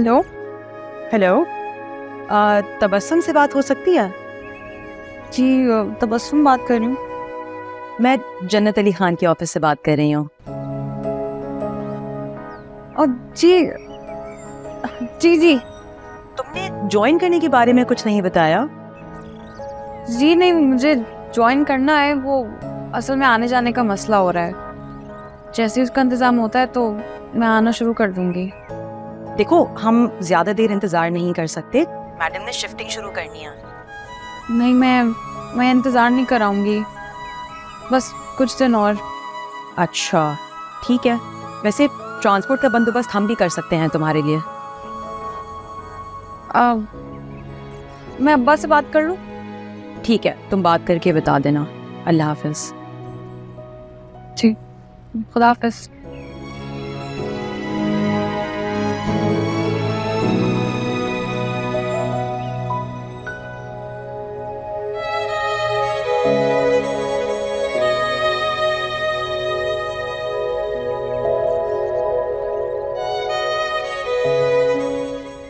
Hello hello, Tabassum से बात हो सकती है? जी तबस्सुम बात कर रही हूँ। मैं जन्नत अली खान के ऑफिस से बात कर रही हूँ। जी जी जी, तुमने ज्वाइन करने के बारे में कुछ नहीं बताया? जी नहीं, मुझे ज्वाइन करना है। वो असल में आने जाने का मसला हो रहा है। जैसे ही उसका इंतज़ाम होता है तो मैं आना शुरू कर दूंगी। देखो, हम ज़्यादा देर इंतज़ार नहीं कर सकते। मैडम ने शिफ्टिंग शुरू करनी है। नहीं, मैं इंतज़ार नहीं कराऊंगी, बस कुछ दिन और। अच्छा ठीक है। वैसे ट्रांसपोर्ट का बंदोबस्त हम भी कर सकते हैं तुम्हारे लिए। मैं अब्बा से बात कर लूँ? ठीक है, तुम बात करके बता देना। अल्लाह हाफ़िज़। जी, खुदा हाफ़िज़।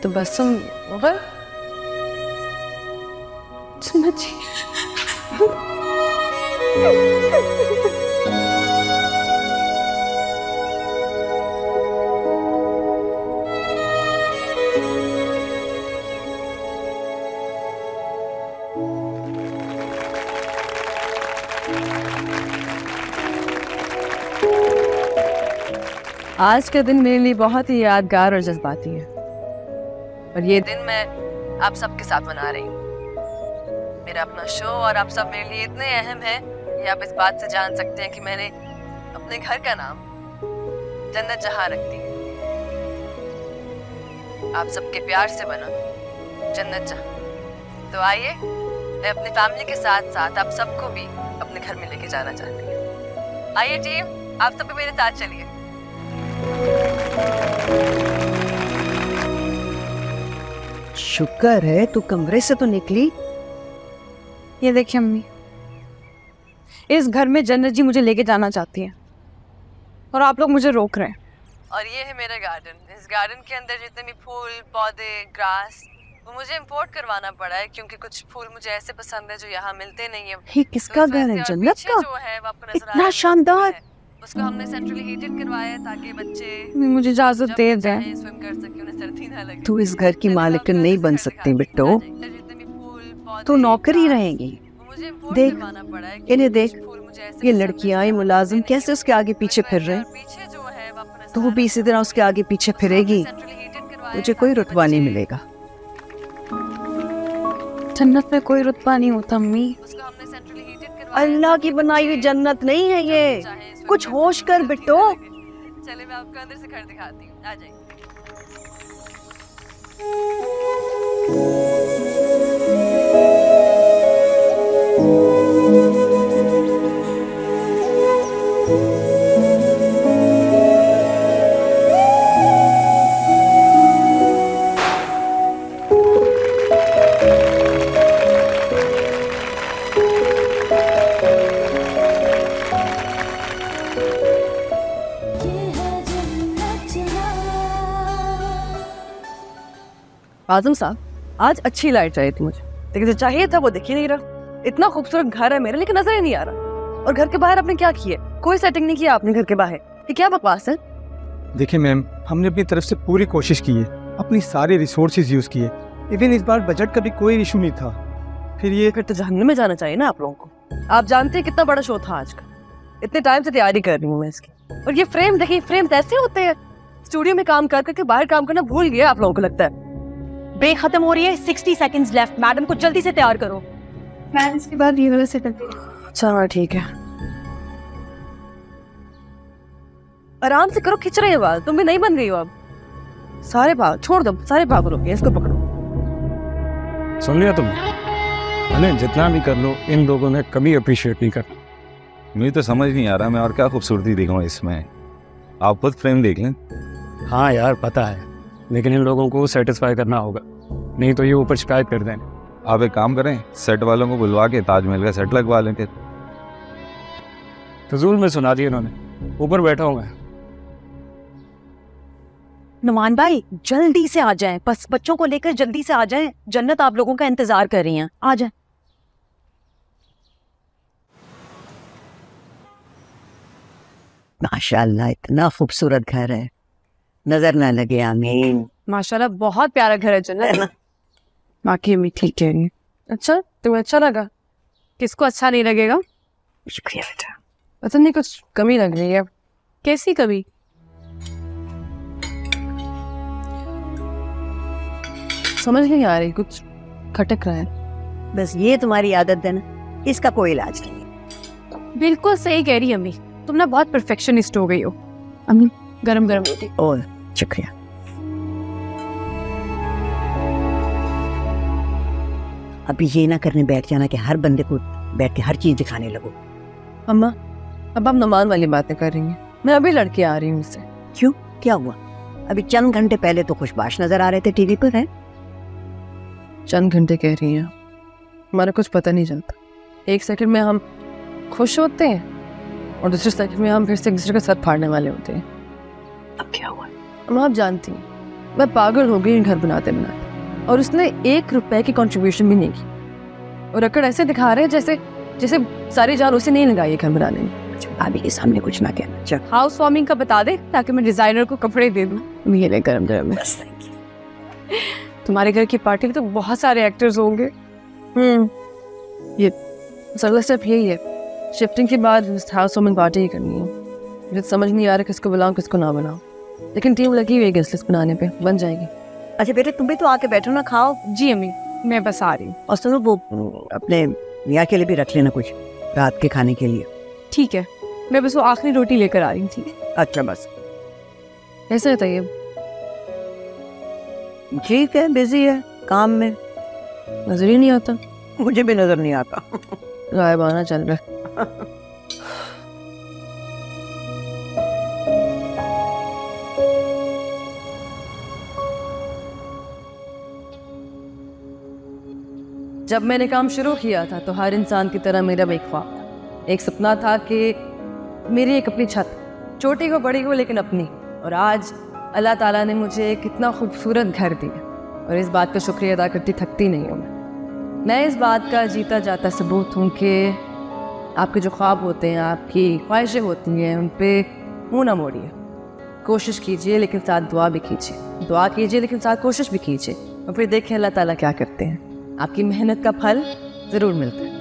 तो बस मगर समझी आज का दिन मेरे लिए बहुत ही यादगार और जज्बाती है, और ये दिन मैं आप सबके साथ मना रही हूँ। मेरा अपना शो और आप सब मेरे लिए इतने अहम है, ये आप इस बात से जान सकते हैं कि मैंने अपने घर का नाम जन्नत जहाँ रख दी। आप सबके प्यार से बना जन्नत जहाँ। तो आइए, मैं अपनी फैमिली के साथ साथ आप सबको भी अपने घर में लेके जाना चाहती हूँ। आइए टीम, आप सब भी मेरे साथ चलिए। शुक्र है तू कमरे से तो निकली। ये देखिए मम्मी, इस घर में जन्नत जी मुझे लेके जाना चाहती है और आप लोग मुझे रोक रहे हैं। और ये है मेरा गार्डन। इस गार्डन के अंदर जितने भी फूल, पौधे, ग्रास, वो मुझे इंपोर्ट करवाना पड़ा है क्योंकि कुछ फूल मुझे ऐसे पसंद है जो यहाँ मिलते नहीं है। ये किसका घर है? जन्नत का। इतना शानदार। उसको हमने सेंट्रली हीटेड करवाया ताकि बच्चे मुझे इजाजत दे जाए स्विम कर सके, उन्हें सर्दी ना लगे। तू इस घर की मालिकन नहीं बन सकती बिट्टो, तू नौकर ही रहेगी। देख इन्हें, देख ये लड़कियाँ, ये मुलाजिम कैसे उसके आगे पीछे फिर रहे। तू भी इसी तरह उसके आगे पीछे फिरेगी, तुझे कोई रुतबा नहीं मिलेगा। जन्नत में कोई रुतबा नहीं होता मम्मी, अल्लाह की बनाई हुई जन्नत नहीं है ये। कुछ होश कर बिट्टो। चले, मैं आपको अंदर से घर दिखाती हूँ, आ जाइए। आजम साहब, आज अच्छी लाइट चाहिए थी मुझे, लेकिन जो चाहिए था वो दिख ही नहीं रहा। इतना खूबसूरत घर है मेरा, लेकिन नजर ही नहीं आ रहा। और घर के बाहर आपने क्या किया? कोई सेटिंग नहीं किया आपने घर के बाहर। ये क्या बकवास है? देखिए मैम, हमने अपनी तरफ से पूरी कोशिश की है, अपनी सारे रिसोर्सेज यूज किए। इवन इस बार बजट का भी कोई इशू नहीं था। फिर ये फिर तो जहन्नुम में जाना चाहिए ना आप लोगों को। आप जानते हैं कितना बड़ा शो था आज का, इतने टाइम से तैयारी कर रही हूँ मैं इसकी। और ये फ्रेम देखिए, फ्रेम ऐसे होते हैं। स्टूडियो में काम कर करके बाहर काम करना भूल गया आप लोगों को लगता है। ब्रेक खत्म हो रही है, 60 सेकंड्स लेफ्ट। मैडम को जल्दी से तैयार करो। मैम इसके बाद रिहर्सल से करती हूँ। चलो ठीक है, आराम से करो, खिंच रही है बाल। तुम भी नहीं बन गई हो अब। सारे भाग छोड़ दो, सारे भाग लो, इसको पकड़ो। सुन लिया तुम? मैंने जितना भी कर लो, इन लोगों ने कभी अप्रिशिएट नहीं करना। मुझे तो समझ नहीं आ रहा मैं और क्या खूबसूरती दिखाऊँ इसमें। आप खुद फ्रेम देख लें। हाँ यार पता है, लेकिन इन लोगों को सेटिस्फाई करना होगा, नहीं तो ये ऊपर शिकायत कर देंगे। आप एक काम करें, सेट वालों को बुलवा के ताजमहल का सेट लगवा लेंगे। फजूल में सुना दिया इन्होंने, ऊपर बैठा हूँ मैं। नुमान भाई जल्दी से आ जाएं, बस बच्चों को लेकर जल्दी से आ जाएं। जन्नत आप लोगों का इंतजार कर रही हैं, आ जाएं। माशाल्लाह इतना खूबसूरत घर है, नजर ना लगे। आमीन। माशाल्लाह बहुत प्यारा घर है जन्नत। बाकी अम्मी ठीक है? अच्छा, तुम्हें अच्छा लगा? किसको अच्छा नहीं लगेगा? शुक्रिया बेटा। पता नहीं कुछ कमी लग रही है। कैसी कमी? समझ नहीं आ रही, कुछ खटक रहा है। बस ये तुम्हारी आदत है ना, इसका कोई इलाज नहीं है। बिल्कुल सही कह रही अम्मी, तुम ना बहुत परफेक्शनिस्ट हो गई हो। अम्मी गरम गरम रोटी। और शुक्रिया। अभी ये ना करने बैठ जाना कि हर बंदे को बैठ के हर चीज दिखाने लगो। अम्मा अब आप नुमान वाली बातें कर रही हैं, मैं अभी लड़के आ रही हूँ उससे। क्यों, क्या हुआ? अभी चंद घंटे पहले तो खुशबाश नजर आ रहे थे टीवी पर। है चंद घंटे कह रही हैं, हमारा कुछ पता नहीं चलता। एक सेकंड में हम खुश होते हैं और दूसरे सेकंड में हम फिर से एक दूसरे के साथ फाड़ने वाले होते हैं। अब क्या हुआ? अम्मा आप जानती हैं मैं पागल हो गई घर बनाते बनाते, और उसने 1 रुपए की कॉन्ट्रीब्यूशन भी नहीं की, और अकड़ ऐसे दिखा रहे हैं जैसे जैसे सारी जान उसे नहीं लगाई घर बनाने में। भाभी के सामने कुछ ना कहना। हाउस वार्मिंग का बता दे ताकि मैं डिजाइनर को कपड़े दे दूं। ये ले गरम गरम। तुम्हारे घर की पार्टी में तो बहुत सारे एक्टर्स होंगे। ये अगला स्टेप यही है, शिफ्टिंग के बाद हाउस वार्मिंग पार्टी ही करनी है। मुझे समझ नहीं आ रहा किसको बुलाऊं किसको ना बनाऊं, लेकिन टीम लगी हुई है गेस्ट लिस्ट बनाने पे, बन जाएगी। अच्छा बेटे तुम भी तो आके बैठो ना, खाओ। जी अम्मी मैं बस आ रही हूँ। और सुनो वो अपने मियाँ के लिए भी रख लेना कुछ रात के खाने के लिए। ठीक है, मैं बस वो आखिरी रोटी लेकर आ रही थी। अच्छा बस ऐसे बताइए। ठीक है, बिजी है काम में, नजर ही नहीं आता। मुझे भी नजर नहीं आता। गायबाना चल रहा है। जब मैंने काम शुरू किया था तो हर इंसान की तरह मेरा भी ख्वाब, एक सपना था कि मेरी एक अपनी छत, छोटी हो बड़ी हो लेकिन अपनी। और आज अल्लाह ताला ने मुझे कितना खूबसूरत घर दिया, और इस बात का शुक्रिया अदा करती थकती नहीं हूँ मैं इस बात का जीता जाता सबूत हूँ कि आपके जो ख्वाब होते हैं, आपकी ख्वाहिशें होती हैं, उन पर मुँह ना मोड़िए। कोशिश कीजिए लेकिन साथ दुआ भी कीजिए, दुआ कीजिए लेकिन साथ कोशिश भी कीजिए, और फिर देखें अल्लाह ताला क्या करते हैं। आपकी मेहनत का फल ज़रूर मिलता है।